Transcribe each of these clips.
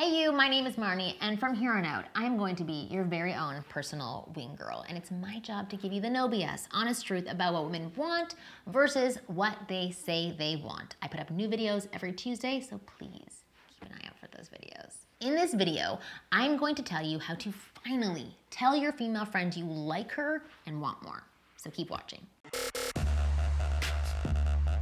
Hey you, my name is Marnie, and from here on out, I'm going to be your very own personal wing girl, and it's my job to give you the no BS, honest truth about what women want versus what they say they want. I put up new videos every Tuesday, so please keep an eye out for those videos. In this video, I'm going to tell you how to finally tell your female friend you like her and want more, so keep watching.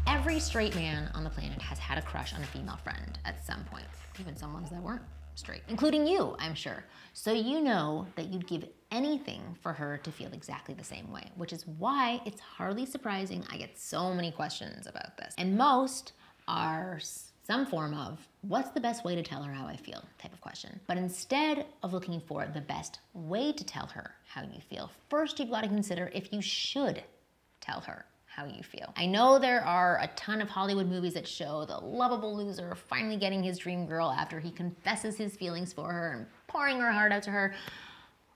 Every straight man on the planet has had a crush on a female friend at some point, even some ones that weren't straight, including you, I'm sure. So you know that you'd give anything for her to feel exactly the same way, which is why it's hardly surprising I get so many questions about this. And most are some form of, what's the best way to tell her how I feel type of question. But instead of looking for the best way to tell her how you feel, first you've got to consider if you should tell her how you feel. I know there are a ton of Hollywood movies that show the lovable loser finally getting his dream girl after he confesses his feelings for her and pouring her heart out to her,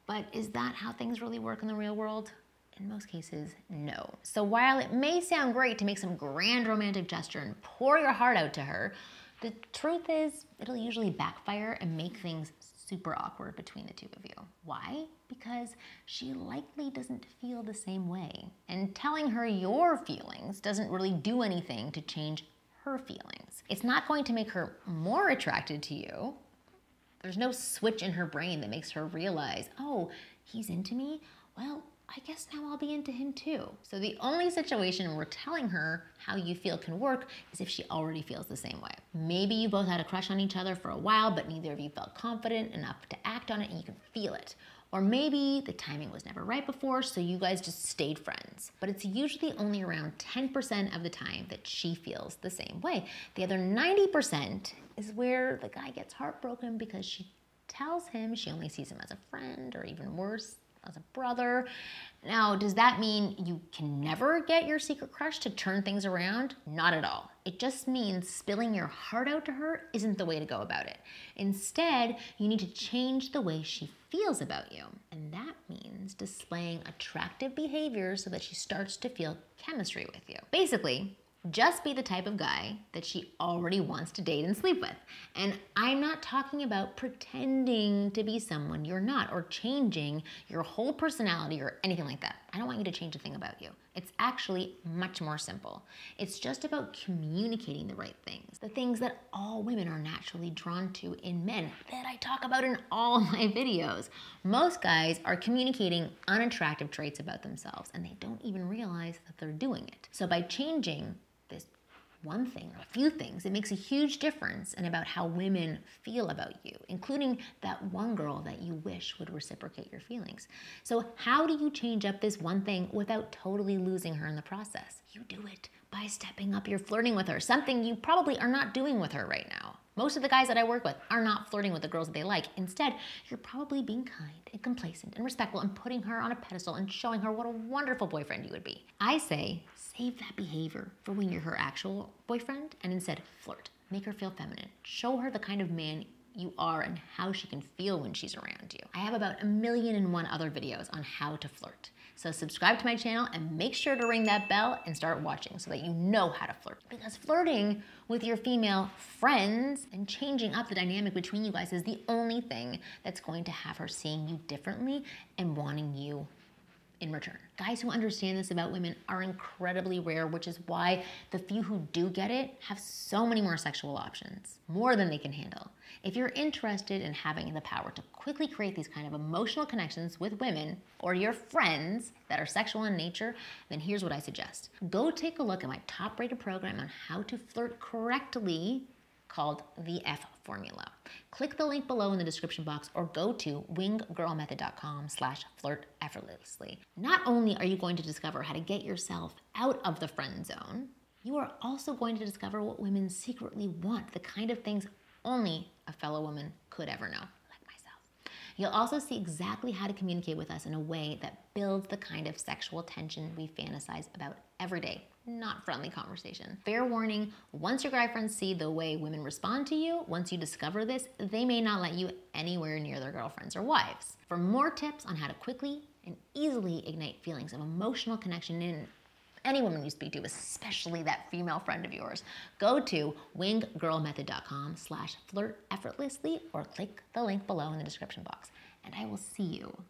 but is that how things really work in the real world? In most cases, no. So while it may sound great to make some grand romantic gesture and pour your heart out to her, the truth is it'll usually backfire and make things super awkward between the two of you. Why? Because she likely doesn't feel the same way. And telling her your feelings doesn't really do anything to change her feelings. It's not going to make her more attracted to you. There's no switch in her brain that makes her realize, oh, he's into me? Well, I guess now I'll be into him too. So the only situation where telling her how you feel can work is if she already feels the same way. Maybe you both had a crush on each other for a while, but neither of you felt confident enough to act on it and you can feel it. Or maybe the timing was never right before, so you guys just stayed friends. But it's usually only around 10% of the time that she feels the same way. The other 90% is where the guy gets heartbroken because she tells him she only sees him as a friend, or even worse, as a brother. Now, does that mean you can never get your secret crush to turn things around? Not at all. It just means spilling your heart out to her isn't the way to go about it. Instead, you need to change the way she feels about you. And that means displaying attractive behavior so that she starts to feel chemistry with you. Basically, just be the type of guy that she already wants to date and sleep with. And I'm not talking about pretending to be someone you're not or changing your whole personality or anything like that. I don't want you to change a thing about you. It's actually much more simple. It's just about communicating the right things, the things that all women are naturally drawn to in men that I talk about in all my videos. Most guys are communicating unattractive traits about themselves and they don't even realize that they're doing it. So by changing this one thing or a few things, it makes a huge difference in about how women feel about you, including that one girl that you wish would reciprocate your feelings. So how do you change up this one thing without totally losing her in the process? You do it by stepping up your flirting with her, something you probably are not doing with her right now. Most of the guys that I work with are not flirting with the girls that they like. Instead, you're probably being kind and complacent and respectful and putting her on a pedestal and showing her what a wonderful boyfriend you would be. I say, save that behavior for when you're her actual boyfriend and instead flirt. Make her feel feminine. Show her the kind of man you are and how she can feel when she's around you. I have about 1,000,001 other videos on how to flirt. So subscribe to my channel and make sure to ring that bell and start watching so that you know how to flirt. Because flirting with your female friends and changing up the dynamic between you guys is the only thing that's going to have her seeing you differently and wanting you in return. Guys who understand this about women are incredibly rare, which is why the few who do get it have so many more sexual options, more than they can handle. If you're interested in having the power to quickly create these kind of emotional connections with women or your friends that are sexual in nature, then here's what I suggest. Go take a look at my top-rated program on how to flirt correctly called the FO formula. Click the link below in the description box or go to winggirlmethod.com/flirteffortlessly. Not only are you going to discover how to get yourself out of the friend zone, you are also going to discover what women secretly want, the kind of things only a fellow woman could ever know, like myself. You'll also see exactly how to communicate with us in a way that builds the kind of sexual tension we fantasize about every day. Not friendly conversation. Fair warning, once your guy friends see the way women respond to you, once you discover this, they may not let you anywhere near their girlfriends or wives. For more tips on how to quickly and easily ignite feelings of emotional connection in any woman you speak to, especially that female friend of yours, go to winggirlmethod.com/flirteffortlessly or click the link below in the description box. And I will see you